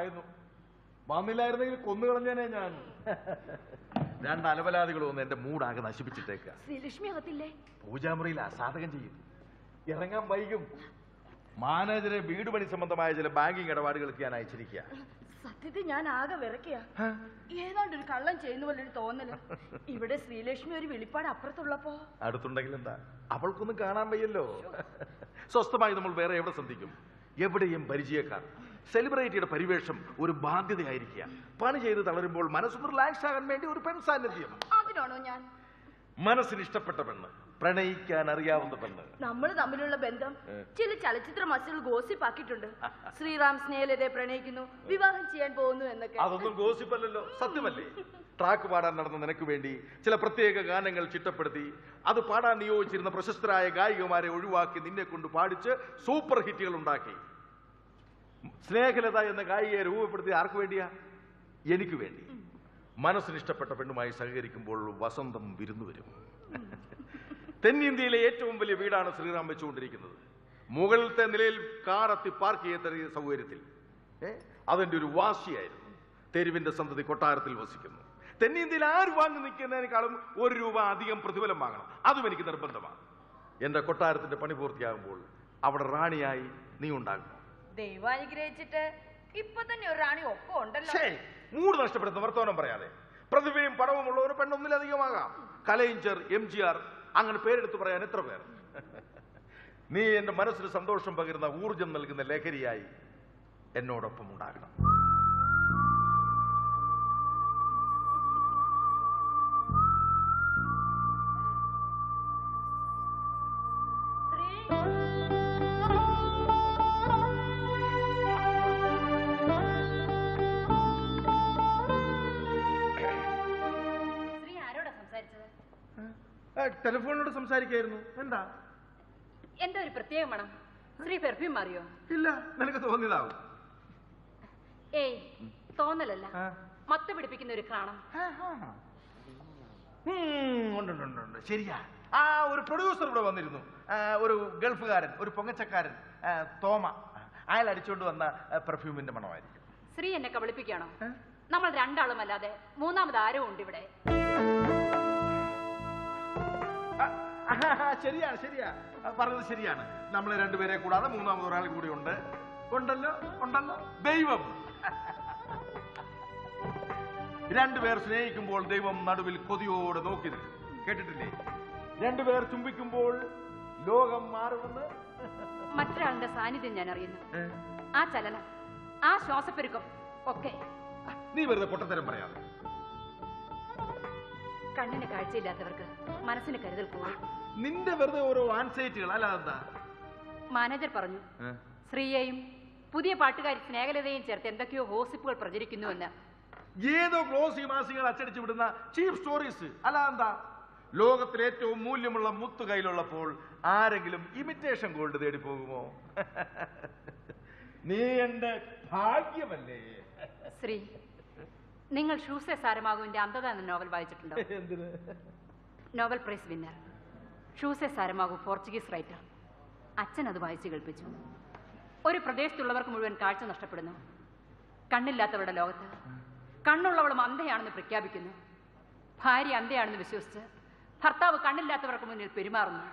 ബോധമായിരുന്നു. പാമ്പില്ലായിരുന്നെങ്കിൽ കൊന്നുകളഞ്ഞേനെ ഞാൻ. രണ്ട് അലപലാദികൾ വന്ന് എന്റെ മൂടാകെ നശിപ്പിച്ചിട്ടേക്ക. ശ്രീലക്ഷ്മി അകത്തില്ലേ? പൂജാമുറിയിൽ അസാധകം ചെയ്യും. ഇറങ്ങാൻ വൈകും. മാനേജരെ വീട് പണി സംബന്ധമായ ചില ബാങ്കിങ് ഇടപാടുകൾക്ക് ഞാൻ അയച്ചിരിക്കുക. സത്യത്തിൽ ഞാൻ ആകെ വിറക്കുക. ഏതാണ്ടൊരു കള്ളം ചെയ്യുന്ന പോലെ ഒരു തോന്നല്. ഇവിടെ ശ്രീലക്ഷ്മി ഒരു വെളിപ്പാട് അപ്പുറത്തുള്ളപ്പോ അടുത്തുണ്ടെങ്കിൽ എന്താ, അവൾക്കൊന്നും കാണാൻ വയ്യല്ലോ. സ്വസ്ഥമായി നമ്മൾ വേറെ എവിടെ സന്ധിക്കും? എവിടെയും പരിചയക്കാർ. സെലിബ്രിറ്റിയുടെ പരിവേഷം ഒരു ബാധ്യതയായിരിക്കുക. പണി ചെയ്ത് തളരുമ്പോൾ മനസ്സൊന്ന് റിലാക്സ് ആകാൻ വേണ്ടി ഒരു പെൺ സാന്നിധ്യം. അതിനാണോ ഞാൻ? മനസ്സിന് ഇഷ്ടപ്പെട്ട പെണ്ണ്, പ്രണയിക്കാൻ അറിയാവുന്ന പെണ്ണ്. നമ്മൾ തമ്മിലുള്ള ബന്ധം ചില ചലച്ചിത്ര മത്സര ഗോസിപ്പ് ആക്കിയിട്ടുണ്ട്. ശ്രീറാം സ്നേഹലതയെ പ്രണയിക്കുന്നു, വിവാഹം ചെയ്യാൻ പോകുന്നു എന്നൊക്കെ. അതൊന്നും ഗോസിപ്പ് അല്ലല്ലോ, സത്യമല്ലേ? ട്രാക്ക് പാടാൻ നടന്ന നിനക്ക് വേണ്ടി ചില പ്രത്യേക ഗാനങ്ങൾ ചിട്ടപ്പെടുത്തി അത് പാടാൻ നിയോഗിച്ചിരുന്ന പ്രശസ്തരായ ഗായികമാരെ ഒഴിവാക്കി നിന്നെ കൊണ്ട് പാടിച്ച് സൂപ്പർ ഹിറ്റുകൾ ഉണ്ടാക്കി. സ്നേഹലത എന്ന ഗായികയെ രൂപപ്പെടുത്തി ആർക്ക് വേണ്ടിയാ? എനിക്ക് വേണ്ടി. മനസ്സിന് ഇഷ്ടപ്പെട്ട പെണ്ണുമായി സഹകരിക്കുമ്പോൾ വസന്തം വിരുന്നു വരും. തെന്നിന്ത്യയിലെ ഏറ്റവും വലിയ വീടാണ് ശ്രീറാം വെച്ചുകൊണ്ടിരിക്കുന്നത്. മുകളിലത്തെ നിലയിൽ കാറെത്തി പാർക്ക് ചെയ്ത സൗകര്യത്തിൽ. അതിൻ്റെ ഒരു വാശിയായിരുന്നു. തെരുവിന്റെ സന്തതി കൊട്ടാരത്തിൽ വസിക്കുന്നു. തെന്നിന്ത്യയിൽ ആര് വാങ്ങി നിൽക്കുന്നതിനേക്കാളും ₹1 അധികം പ്രതിഫലം വാങ്ങണം, അതും എനിക്ക് നിർബന്ധമാണ്. എന്റെ കൊട്ടാരത്തിന്റെ പണി പൂർത്തിയാകുമ്പോൾ അവിടെ റാണിയായി നീ ഉണ്ടാകും. ദൈവം അനുഗ്രഹിച്ചിട്ട് ഇപ്പൊ തന്നെ ഒരു റാണി ഒപ്പം ഉണ്ടല്ലോ. മൂട് നഷ്ടപ്പെടുന്ന വർത്തമാനം പറയാതെ. പ്രതിഭയും പടവുമുള്ള ഒരു പെണ്ണൊന്നിലധികമാകാം. കലൈഞ്ചർ, MGR, അങ്ങനെ പേരെടുത്ത് പറയാൻ എത്ര പേർ. നീ എന്റെ മനസ്സിന് സന്തോഷം പകരുന്ന, ഊർജം നൽകുന്ന ലഹരിയായി എന്നോടൊപ്പം ഉണ്ടാകണം. ടെലിഫോണിനോട് സംസാരിക്കായിരുന്നു. എന്താ എന്താ ഒരു പ്രത്യേക മണം? ശ്രീ പെർഫ്യൂം മാറിയോ? ഇല്ല, നിനക്ക് തോന്നിയതാവും. ഏയ് തോന്നലല്ല, മത്ത പിടിപ്പിക്കുന്ന ഒരു കാണാം. ശരിയാ, ആ ഒരു പ്രൊഡ്യൂസർ ഇവിടെ വന്നിരുന്നു. ഒരു ഗൾഫുകാരൻ, ഒരു പൊങ്ങച്ചക്കാരൻ, തോമ. അയാൾ അടിച്ചുകൊണ്ട് വന്ന പെർഫ്യൂമിന്റെ മണമായിരിക്കും. ശ്രീ എന്നെ കബളിപ്പിക്കുകയാണോ? നമ്മൾ രണ്ടാളും അല്ലാതെ മൂന്നാമത് ആരോ ഉണ്ട് ഇവിടെ. ശരിയാണ്, ശരിയാ പറഞ്ഞത് ശരിയാണ്. നമ്മളെ രണ്ടുപേരെ കൂടാതെ മൂന്നാമത് ഒരാൾ കൂടി ഉണ്ട്. ഉണ്ടല്ലോ, ഉണ്ടല്ലോ. ദൈവം. രണ്ടുപേർ സ്നേഹിക്കുമ്പോൾ ദൈവം നടുവിൽ കൊതിയോടെ നോക്കി നിൽക്കും. കേട്ടിട്ടില്ലേ? രണ്ടുപേർ ചുംബിക്കുമ്പോൾ ലോകം മാറുമെന്ന്. മറ്റൊരാളുടെ സാന്നിധ്യം ഞാൻ അറിയുന്നു. ആ ചലനം, ആ ശ്വാസപ്പെരുക്കം ഒക്കെ. നീ വെറുതെ പൊട്ടത്തരം പറയാതെ. കണ്ണിന് കാഴ്ചയില്ലാത്തവർക്ക് മനസ്സിന് കരുതൽ കൂടി. നിന്റെ വെറുതെ ഓരോ ആൻസൈറ്റികൾ അല്ലാതെ. മാനേജർ പറഞ്ഞു ശ്രീയെയും പുതിയ പാട്ടുകാരി സ്നേഹലതയും ചേർത്ത് എന്തൊക്കെയോ ഗോസിപ്പുകൾ പ്രചരിക്കുന്നുവെന്ന്. ഏതോ ഗ്ലോസി മാസികകൾ അച്ചടിച്ചു വിടുന്ന ചീഫ് സ്റ്റോറീസ് അല്ലാതെ. ലോകത്തിലെ ഏറ്റവും മൂല്യമുള്ള മുത്തു കയ്യിലുള്ളപ്പോൾ ആരെങ്കിലും ഇമിറ്റേഷൻ ഗോൾഡ് തേടി പോകുമോ? നീ എന്റെ ഭാഗ്യമല്ലേ ശ്രീ. നിങ്ങൾ ഷൂസെ സാരമാകുവിന്റെ അന്ധത എന്ന നോവൽ വായിച്ചിട്ടുണ്ടോ? Nobel prize winner Jose Saramago, Portuguese writer. അച്ഛൻ അത് വായിച്ചു കേൾപ്പിച്ചു. ഒരു പ്രദേശത്തുള്ളവർക്ക് മുഴുവൻ കാഴ്ച നഷ്ടപ്പെടുന്നു. കണ്ണില്ലാത്തവരുടെ ലോകത്ത് കണ്ണുള്ളവളും അന്ധയാണെന്ന് പ്രഖ്യാപിക്കുന്നു. ഭാര്യ അന്ധയാണെന്ന് വിശ്വസിച്ച് ഭർത്താവ് കണ്ണില്ലാത്തവർക്ക് മുന്നിൽ പെരുമാറുന്നു.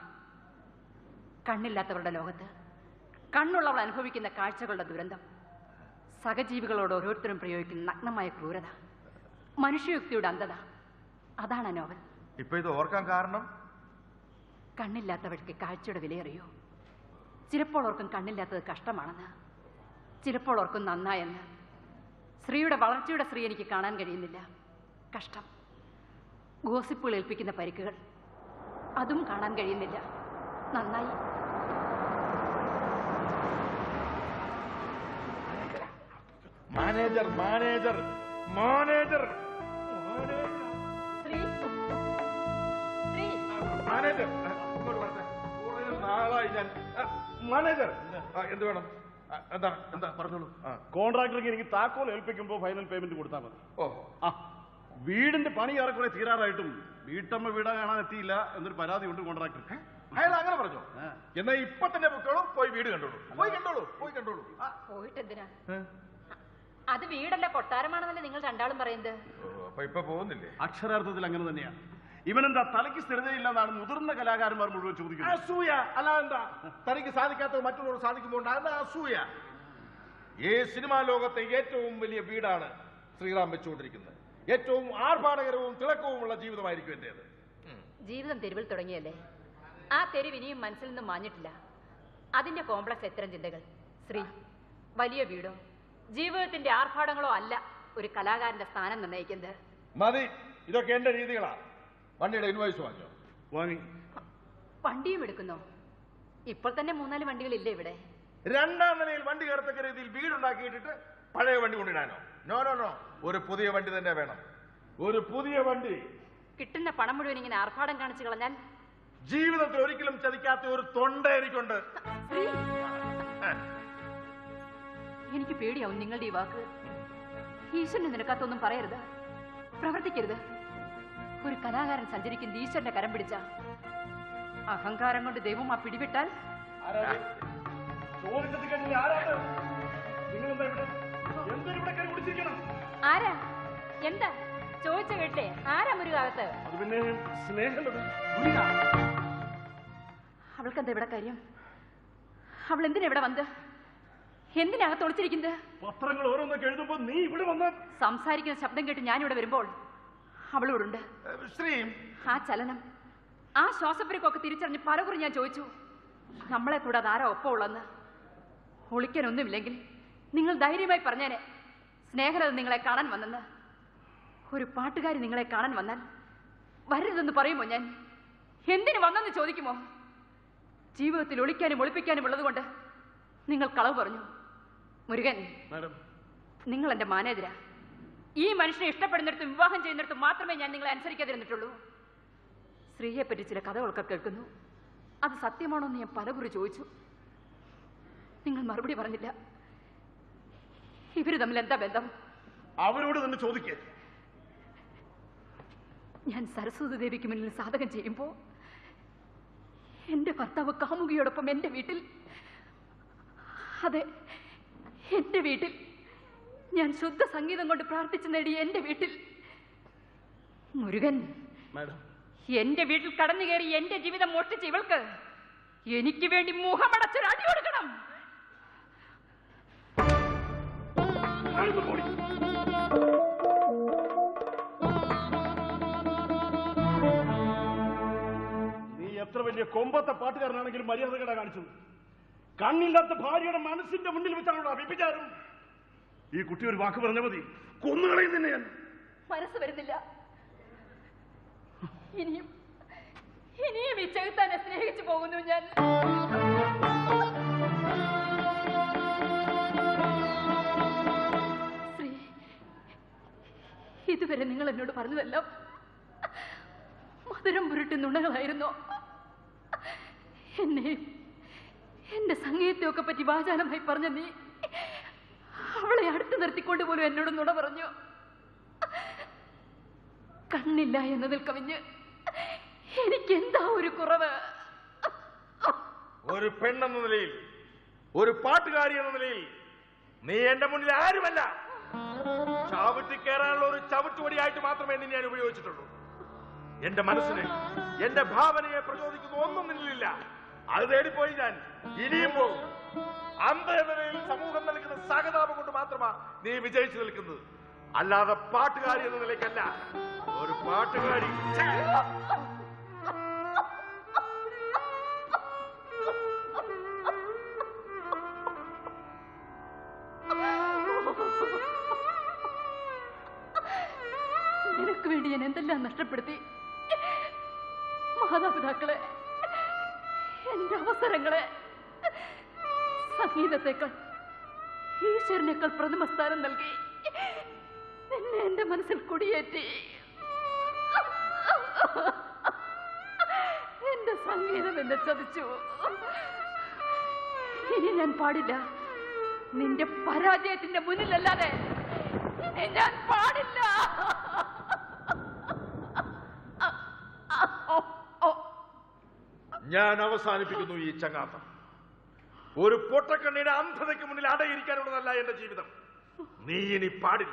കണ്ണില്ലാത്തവരുടെ ലോകത്ത് കണ്ണുള്ളവൾ അനുഭവിക്കുന്ന കാഴ്ചകളുടെ ദുരന്തം, സഹജീവികളോട് ഓരോരുത്തരും പ്രയോഗിക്കുന്ന നഗ്നമായ ക്രൂരത, മനുഷ്യയുക്തിയുടെ അന്ധത. അതാണ് നോവൽ. ഇപ്പൊ ഇത് ഓർക്കാൻ കാരണം കണ്ണില്ലാത്തവർക്ക് കാഴ്ചയുടെ വിലയറിയോ? ചിലപ്പോൾ ഓർക്കും കണ്ണില്ലാത്തത് കഷ്ടമാണെന്ന്, ചിലപ്പോൾ ഓർക്കും നന്നായെന്ന്. സ്ത്രീയുടെ വളർച്ചയുടെ സ്ത്രീ എനിക്ക് കാണാൻ കഴിയുന്നില്ല. കഷ്ടം, ഗോസിപ്പുകൾ ഏൽപ്പിക്കുന്ന പരിക്കുകൾ, അതും കാണാൻ കഴിയുന്നില്ല. നന്നായി. മാനേജർ, മാനേജർ, മാനേജർ, മാനേജർ, നാളായി ഞാൻ. മാനേജർ, എന്ത് വേണം? എന്താ എന്താ പറഞ്ഞോളൂ. കോൺട്രാക്ടർക്ക് എനിക്ക് താക്കോൽ ഏൽപ്പിക്കുമ്പോൾ ഫൈനൽ പേയ്മെന്റ് കൊടുത്താൽ മതി. ഓ, ആ വീടിന്റെ പണി ഏറെക്കുറെ തീരാറായിട്ടും വീട്ടമ്മ വീടാ കാണാൻ എത്തിയില്ല എന്നൊരു പരാതി ഉണ്ട് കോൺട്രാക്ടർക്ക്. അയാൾ അങ്ങനെ പറഞ്ഞോ? എന്നാ ഇപ്പൊ തന്നെ പൊക്കോളൂ, പോയി വീട് കണ്ടോളൂ. പോയി കണ്ടോളൂ, പോയി കണ്ടോളൂ. പോയിട്ട് എന്തിനാ? അത് വീടല്ല കൊട്ടാരമാണെന്നല്ലേ നിങ്ങൾ രണ്ടാളും പറയുന്നത്. അക്ഷരാർത്ഥത്തിൽ അങ്ങനെ തന്നെയാ. ഇവനെന്താ തലയ്ക്ക് സ്ഥിരതയില്ലെന്നാണ് മുതിർന്ന കലാകാരന്മാർ മുഴുവൻ ചോദിക്കുന്നത്. അസൂയ അല്ലാതെന്താ? തനിക്ക് സാധിക്കാത്തത് മറ്റുള്ളവർ സാധിക്കുന്നുണ്ടാകുന്ന അസൂയ. ഈ സിനിമാ ലോകത്തെ ഏറ്റവും വലിയ വീടാണ് ശ്രീറാം വെച്ചുകൊണ്ടിരിക്കുന്നത്. ഏറ്റവും ആർഭാടകരവും തിളക്കവുമുള്ള ജീവിതമായിരിക്കും എന്റേത്. ജീവിതം തെരുവിൽ തുടങ്ങിയല്ലേ? ആ തെരുവ് ഇനിയും മനസ്സിൽ നിന്ന് മാഞ്ഞിട്ടില്ല. അതിന്റെ കോംപ്ലക്സ് എത്ര ചിന്തകൾ. ശ്രീ, വലിയ വീടോ ജീവിതത്തിന്റെ ആർഭാടങ്ങളോ അല്ല ഒരു കലാകാരന്റെ സ്ഥാനം നിർണ്ണയിക്കുന്നത്. മതി, ഇതൊക്കെ എന്റെ രീതികളാ. വണ്ടിയുടെ ഇൻവോയ്സ് വാങ്ങിയോ? വാങ്ങി. വണ്ടിയും എടുക്കുന്നോ? ഇപ്പോൾ തന്നെ 3-4 വണ്ടികളില്ലേ ഇവിടെ? രണ്ടാം നിലയിൽ വണ്ടി കയറത്തക്ക രീതിയിൽ വീടുണ്ടാക്കിയിട്ടിട്ട് പഴയ വണ്ടി കൊണ്ടിടാനോ? നോ നോ നോ, ഒരു പുതിയ വണ്ടി തന്നെ വേണം. ഒരു പുതിയ വണ്ടി. കിട്ടുന്ന പണം മുഴുവൻ ഇങ്ങനെ ആർഭാടം കാണിച്ചു കളഞ്ഞാൽ ജീവിതത്തെ ഒരിക്കലും ചതിക്കാത്ത ഒരു തൊണ്ട എനിക്കുണ്ട്. എനിക്ക് പേടിയാവും നിങ്ങളുടെ ഈ വാക്ക്. ഈശ്വരന് നിനക്കാത്തൊന്നും പറയരുത്, പ്രവർത്തിക്കരുത്. ഒരു കലാകാരൻ സഞ്ചരിക്കുന്ന ഈശ്വരന്റെ കരം പിടിച്ച അഹങ്കാരം കൊണ്ട് ദൈവം ആ പിടിവിട്ടാൽ ആരാ എന്താ ചോദിച്ച കേട്ടേ? ആരാ മുരുകാകത്ത്? അവൾക്കെന്താ ഇവിടെ കാര്യം? അവൾ എന്തിനാ ഇവിടെ വന്നത്? എന്തിനകത്ത് ഒളിച്ചിരിക്കുന്നത്? പത്രങ്ങൾ ഓരോന്നൊക്കെ എഴുതുമ്പോ നീ ഇവിടെ വന്ന് സംസാരിക്കുന്ന ശബ്ദം കേട്ട് ഞാൻ ഇവിടെ വരുമ്പോൾ അവളോടുണ്ട്. ആ ചലനം, ആ ശ്വാസപ്പുരക്കൊക്കെ തിരിച്ചറിഞ്ഞ് പലകുറി ഞാൻ ചോദിച്ചു, നമ്മളെ കൂടാതെ ആരാ ഒപ്പം ഉള്ളെന്ന്. ഒളിക്കാനൊന്നുമില്ലെങ്കിൽ നിങ്ങൾ ധൈര്യമായി പറഞ്ഞേനെ സ്നേഹലത നിങ്ങളെ കാണാൻ വന്നെന്ന്. ഒരു പാട്ടുകാരി നിങ്ങളെ കാണാൻ വന്നാൽ വരരുതെന്ന് പറയുമോ? ഞാൻ എന്തിനു വന്നെന്ന് ചോദിക്കുമോ? ജീവിതത്തിൽ ഒളിക്കാനും ഒളിപ്പിക്കാനും ഉള്ളതുകൊണ്ട് നിങ്ങൾ കളവ് പറഞ്ഞു. മുരുകൻ, നിങ്ങൾ എന്റെ മാനേജരാ. ഈ മനുഷ്യനെ ഇഷ്ടപ്പെടുന്നിടത്തും വിവാഹം ചെയ്യുന്നിടത്തും മാത്രമേ ഞാൻ നിങ്ങളെ അനുസരിക്കാതിരുന്നിട്ടുള്ളൂ. സ്ത്രീയെ പറ്റി ചില കഥകളൊക്കെ കേൾക്കുന്നു. അത് സത്യമാണോ എന്ന് ഞാൻ പലകുറി ചോദിച്ചു. നിങ്ങൾ മറുപടി പറഞ്ഞില്ല. ഇവര് തമ്മിൽ എന്താ ബന്ധം? അവരോട് തന്നെ ചോദിക്കേ. ഞാൻ സരസ്വതി ദേവിക്ക് മുന്നിൽ സാധകം ചെയ്യുമ്പോ എന്റെ ഭർത്താവ് കാമുകിയോടൊപ്പം എന്റെ വീട്ടിൽ, അതെ എന്റെ വീട്ടിൽ, ഞാൻ ശുദ്ധ സംഗീതം കൊണ്ട് പ്രാർത്ഥിച്ചു നേടിയ എന്റെ വീട്ടിൽ, മുരുകൻ എന്റെ വീട്ടിൽ കടന്നു കയറി എന്റെ ജീവിതം മോഷ്ടിച്ച ഇവൾക്ക് എനിക്ക് വേണ്ടി മുഖമടച്ചൊരു അടി കൊടുക്കണം. നീ എത്ര വലിയ കൊമ്പത്തെ പാട്ടുകാരനാണെങ്കിലും മര്യാദ കട കാണിച്ചത് കണ്ണില്ലാത്ത ഭാര്യയുടെ മനസ്സിന്റെ മുന്നിൽ വെച്ചാണോ അഭിപ്രായം? ഈ കുട്ടി ഒരു വാക്ക് പറഞ്ഞ മതി, കൊന്നുകളയും തന്നെ. ഞാൻ മനസ്സ് വരുന്നില്ല. ഇനിയും ഈ ചെകുത്താനെ സ്നേഹിച്ചു പോകുന്നു ഞാൻ. ശ്രീ, ഇതുവരെ നിങ്ങൾ എന്നോട് പറഞ്ഞതെല്ലാം മധുരം പുരട്ടി നുണകളായിരുന്നു. എന്നെയും എന്റെ സംഗീതത്തെയൊക്കെ പറ്റി വാചാലമായി പറഞ്ഞ നീ അവളെ അടുത്ത് നിർത്തിക്കൊണ്ട് പോലും എന്നോട് നുണ പറഞ്ഞു. കണ്ണില്ല എന്നതിൽ കവിഞ്ഞ് എനിക്കെന്താ ഒരു കുറവ്? ഒരു പെണ്ണെന്ന നിലയിൽ, ഒരു പാട്ടുകാരി എന്ന നിലയിൽ നീ എന്റെ മുന്നിൽ ആരുമല്ല. ചവിട്ടി കയറാനുള്ള ഒരു ചവിട്ടുപടിയായിട്ട് മാത്രമേ നിന്നെ ഞാൻ ഉപയോഗിച്ചിട്ടുള്ളൂ. എന്റെ മനസ്സിനെ, എന്റെ ഭാവനയെ പ്രചോദിക്കുന്ന ഒന്നും നിന്നിലില്ല. അത് തേടിപ്പോയി ഞാൻ ഇനിയും പോകും. അന്ത എന്ന നിലയിൽ സമൂഹം നൽകുന്ന സഹതാപം കൊണ്ട് മാത്രമാ നീ വിജയിച്ചു നിൽക്കുന്നത്, അല്ലാതെ പാട്ടുകാരി എന്ന നിലയ്ക്കല്ല. ഒരു പാട്ടുകാരി. നിനക്ക് വേണ്ടി ഞാൻ എന്തെല്ലാം നഷ്ടപ്പെടുത്തി. മാതാപിതാക്കളെ, എന്റെ അവസരങ്ങളെ, സംഗീതത്തെക്കാൾ ഈശ്വരനേക്കാൾ പ്രഥമ സ്ഥാനം നൽകി എന്നെ എന്റെ മനസ്സിൽ കുടിയേറ്റി എന്റെ സംഗീതം എന്നെ ചതിച്ചു. ഇനി ഞാൻ പാടില്ല. നിന്റെ പരാജയത്തിന്റെ മുന്നിലല്ലാതെ ഇനി ഞാൻ പാടില്ല. ഞാൻ അവസാനിപ്പിക്കുന്നു ഈ ചങ്ങാത്തം. ഒരു പൊട്ടക്കണ്ണിയുടെ അന്ധതയ്ക്ക് മുന്നിൽ അടയിരിക്കാനുള്ളതല്ല എന്റെ ജീവിതം. नी पाड़ी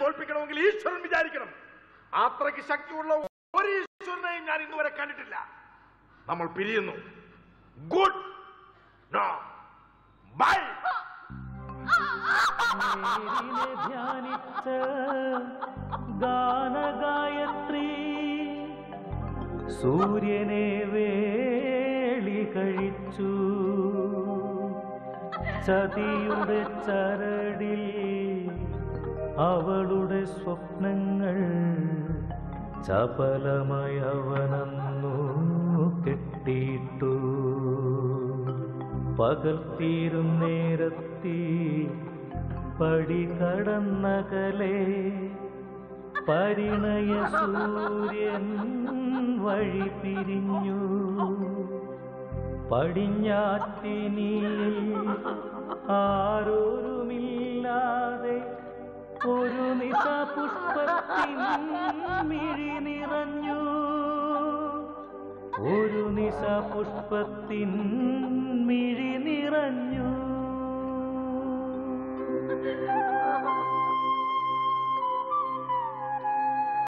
तोलपी ईश्वर विचार अत्र की शक्तिश्वर यावे गायत्री सूर्यने वेली कहिच्चु सतियुडे चरडिल अवलुडे स्वप्नंगल चपलमय अवनन्नु केट्टिट्टु पगल्तीरुम नेरत्ति पडिकडन्नकले परिणय सूर्यन वळि पिरिഞ്ഞു पडिഞ്ഞാറ്റിനി ആരോരുമില്ലാതെ ഒരു നിസാപുഷ്പത്തിൻ മിഴി നിറഞ്ഞു ഒരു നിസാപുഷ്പത്തിൻ മിഴി നിറഞ്ഞു